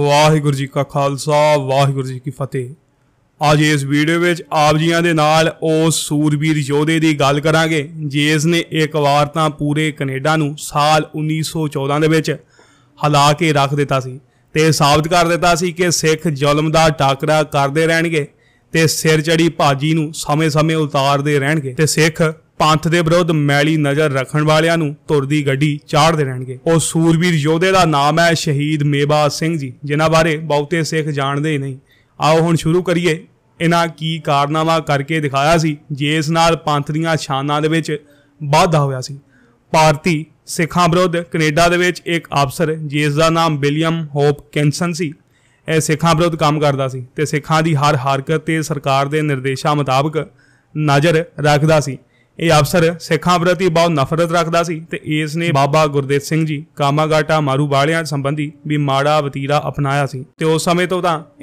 ਵਾਹਿਗੁਰੂ जी का खालसा ਵਾਹਿਗੁਰੂ जी की फतेह। ਅੱਜ ਇਸ ਵੀਡੀਓ ਵਿੱਚ ਆਪ ਜੀਆਂ ਦੇ ਨਾਲ ਉਸ ਸੂਰਬੀਰ ਯੋਧੇ ਦੀ ਗੱਲ ਕਰਾਂਗੇ ਜਿਸ ਨੇ ਇੱਕ ਵਾਰ ਤਾਂ ਪੂਰੇ ਕੈਨੇਡਾ ਨੂੰ ਸਾਲ 1914 ਦੇ ਵਿੱਚ ਹਲਾ ਕੇ ਰੱਖ ਦਿੱਤਾ ਸੀ ਤੇ ਸਾਬਤ ਕਰ ਦਿੱਤਾ ਸੀ ਕਿ ਸਿੱਖ ਜ਼ੁਲਮ ਦਾ ਟਾਕਰਾ ਕਰਦੇ ਰਹਿਣਗੇ ਤੇ ਸਿਰ ਚੜੀ ਭਾਜੀ ਨੂੰ ਸਮੇਂ-ਸਮੇਂ ਉਤਾਰਦੇ ਰਹਿਣਗੇ ਤੇ ਸਿੱਖ पंथ के विरुद्ध मैली नज़र रखने वालियां नूं तुरदी गड्डी चाढ़ते रहणगे। उह सूरबीर योधे का नाम है शहीद मेवा सिंह जी, जिन्हां बारे बहुते सिख जानते ही नहीं। आओ हुण शुरू करिए इन्हां की कारनामा करके दिखाया सी जिस नाल पंथ दीआं शानां दे विच वाधा होया सी। भारती सिखां विरुद्ध कनेडा दे विच एक अफसर जिसका नाम विलियम होपकिंसन सी, इह सिखां विरुद्ध काम करदा सी ते सिखां दी हर हरकत ते सरकार दे निर्देशां मुताबक नज़र रखदा सी। यह अफसर सिखां प्रति बहुत नफरत रखता सी ते इसने बाबा गुरदेव सिंह जी कामागाटा मारू वालियां संबंधी भी माड़ा वतीरा अपनाया सी ते उस समय तो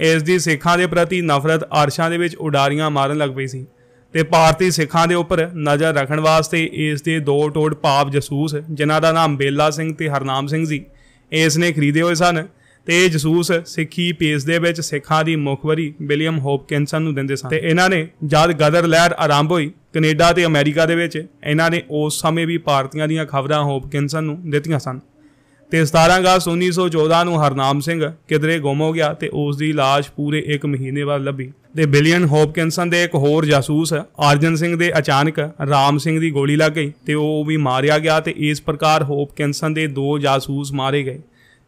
इस दी सिखां दे प्रति नफरत आरशां दे विच उडारियां मारन लग पई सी ते भारतीय सिखां दे उपर नज़र रखण वास्ते इस दे दो टोड़ पाप जसूस जिन्हां दा नाम बेला सिंह ते हरनाम सिंह जी इसने खरीदे होए सन ते जसूस सिखी पेस दे विच सिखां दी मुखबरी विलियम होपकिंसन नूं दिंदे सन। इन्हां ने जद गदर लहर आरंभ होई कनेडा ते अमेरिका दे विच इन्हां ने उस समय भी भारतीयां दीयां खबरां होपकिंसन नूं दित्तियां सन ते 17 अगस्त 1914 नूं हरनाम सिंह किधरे गुम हो गया ते उस दी लाश पूरे एक महीने बाद लभी ते विलियम होपकिंसन दे एक होर जासूस अर्जन सिंह दे अचानक राम सिंह दी गोली लग गई ते ओह भी मारिया गया ते इस प्रकार होपकिंसन दे दो जासूस मारे गए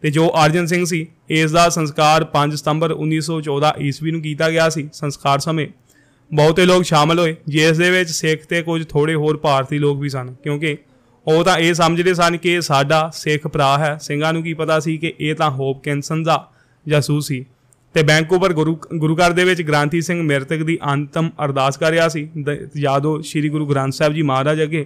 ते जो अर्जन सिंह सी इसका संस्कार 5 सितंबर 1914 ईस्वी में किया गया सी। संस्कार समय बहुते लोग शामिल होए जिस दे विच सिख ते कुछ थोड़े होर भारतीय लोग भी सन क्योंकि वह तो यह समझते सन कि साडा सिख भरा है। सिंघां नूं की पता सी कि यह तां होपकिंसन दा जासूस सी ते वैंकूवर गुरुघर दे विच ग्रंथी सिंह मृतक की अंतिम अरदास कर रहा सी। जदों श्री गुरु ग्रंथ साहब जी महाराज अगे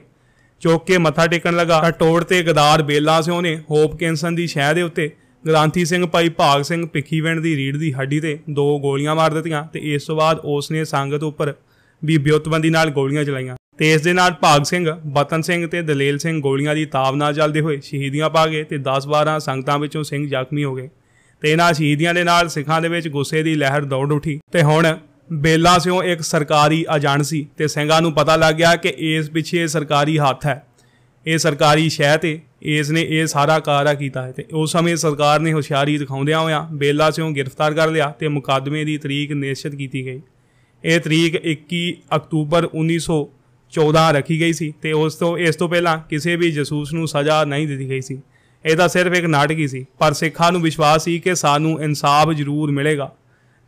चौक के मत्था टेकन लगा टोड़ ते गदार बेला सिंह ने होपकिंसन की शह के उत्ते ग्रंथी सिंह भाई भाग सिंह भिखीविंड की रीढ़ की हड्डी से 2 गोलियां मार दित्तियां ते इस तों बाद उसने संगत उपर भी ब्योतबंदी नाल गोलियां चलाइयां ते इस दे नाल भाग सिंह बतन सिंह ते दलेल सिंह गोलियां की ताब नाल चलदे होए शहीदियां पा गए ते 10-12 संगतां विचों सिंह जख्मी हो गए ते इन्हां शहीदियां दे नाल सिखां दे विच गुस्से की लहर दौड़ उठी ते हुण बेला सिंह एक सरकारी एजेंसी ते सिंघां नूं पता लग गया कि इस पिछे सरकारी हथ है, ये सरकारी शह ते इसने ये सारा कारा कीता है ते उस समय सरकार ने हुशियारी दिखाउंदियां होया बेला सिंह गिरफ्तार कर लिया ते मुकदमे की तरीक निश्चित की गई। ये तरीक 21 अक्तूबर 1914 रखी गई सी ते इस तो पहला किसी भी जासूस नूं सज़ा नहीं दी गई सी। इह तां सिर्फ एक नाटक ही सी पर सिखां नूं विश्वास सी कि सानूं इंसाफ जरूर मिलेगा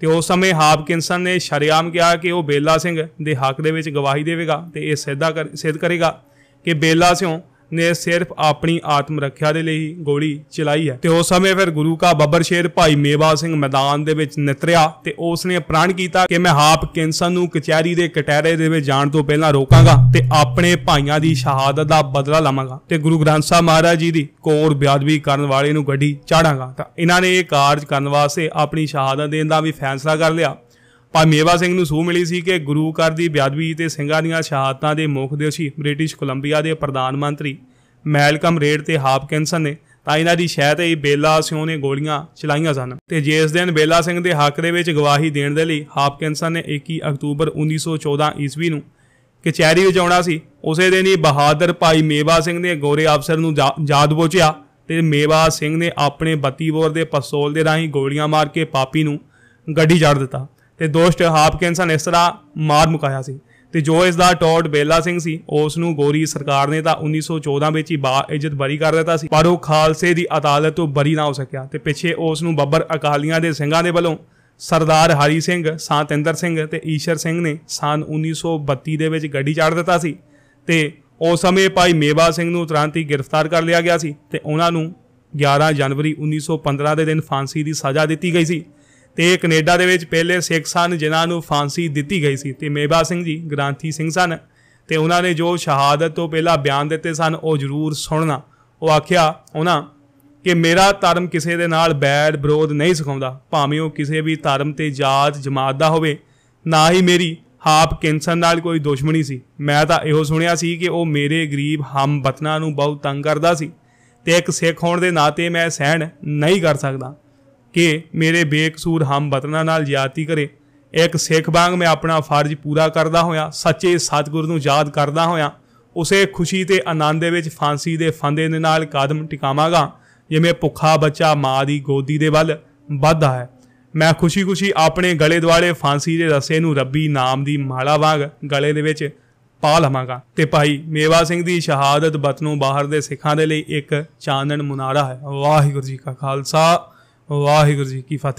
ते उस समय होपकिंसन ने शरेआम कहा कि वह बेला सिंह के हक दे विच गवाही देवेगा तो यह सिद्ध करेगा कि बेला सिंह ने सिर्फ अपनी आत्म रक्षा के लिए गोली चलाई है। तो उस समय फिर गुरु का बब्बर शेर भाई मेवा सिंह मैदान के नितरिया तो उसने प्रण किया कि मैं होपकिंसन नूं कचहरी के कटहरे के विच जाण तों पहलां रोकांगा तो अपने भाइयों की शहादत का बदला लवांगा तो गुरु ग्रंथ साहब महाराज जी की कोर ब्यादवी करने वाले नूं गड्डी चाढ़ांगा। तो इन्होंने ये कार्य करने वास्ते अपनी शहादत देने का भी फैसला कर लिया। भाई मेवा सिंह नूं सूह मिली सी कि गुरु घर की ब्यादवी ते सिंघां दीयां शहादतां दे मुख दोषी ब्रिटिश कोलंबिया के प्रधानमंत्री मैलकम रेड ते होपकिंसन ने तां इन्हां दी शह ते बेला सिंह ने गोलियां चलाईयां सन ते जिस दिन बेला सिंह के हक दे विच गवाही देण दे लई होपकिंसन ने 21 अक्तूबर 1914 ईस्वी नूं कचहरी विच आउणा सी उसे दिन ही बहादुर भाई मेवा सिंह ने गोरे अफसर नूं याद पहुंचिया ते मेवा सिंह ने अपने 32 बोर के पिस्तौल दे राहीं गोलियां मार के पापी नूं गड्डी चढ़ दिता ते दोस्त होपकिंसन इस तरह मार मुकाया सी ते जो इसका टॉट बेला सिंह सी उसनूं गोरी सरकार ने तो 1914 में ही इज्जत बरी कर दिता सी पर वह खालसे की अदालत तो बरी ना हो सकिया ते पिछे उसनूं बब्बर अकालियां दे सिंघां दे वलों सरदार हरी सिंह सांतेंद्र सिंह ते ईशर सिंह ने सन 1932 दे विच गड्डी चाढ़ दिता सी ते उस समय भाई मेवा सिंह नूं तुरंत ही गिरफ्तार कर लिया गया सी ते उहनां नूं 11 जनवरी 1915 के दिन फांसी की सज़ा दी गई सी। तो कनेडा के पहले सिख सन जिन्होंने फांसी दी गई सी ते मेवा सिंह जी ग्रंथी सिंह सन तो उन्होंने जो शहादत तो पहला बयान दिते सन वह जरूर सुनना। वह आख्या उन्होंने कि मेरा धर्म किसी के नाल बैर विरोध नहीं सिखाता भावें वह किसी भी धर्म ते जात जमात का होवे, ना ही मेरी होपकिंसन नाल कोई दुश्मनी सी। मैं तो यो सुनिया सी कि वह मेरे गरीब हम वतनां नूं बहुत तंग करदा सी ते एक सिख होण दे नाते मैं सहन नहीं कर सकता कि मेरे बेकसूर हम वतना नाल ज्यादती करे। एक सिख वांग मैं अपना फर्ज पूरा करता होया सच्चे सतगुर नूं याद करता होया उसे खुशी ते आनंद दे विच फांसी दे फंदे दे नाल कदम टिकावांगा जिवें भुखा बच्चा माँ की गोदी दे वल वधदा है। मैं खुशी खुशी अपने गले दुआले फांसी दे रस्से नूं रब्बी नाम की माला वांग गले दे विच पा लवांगा। ते भाई मेवा सिंह की शहादत वतनों बाहर के सिखा के लिए एक चानन मुनारा है। वाहिगुरू जी का खालसा वाहिगुरू जी की फतेह।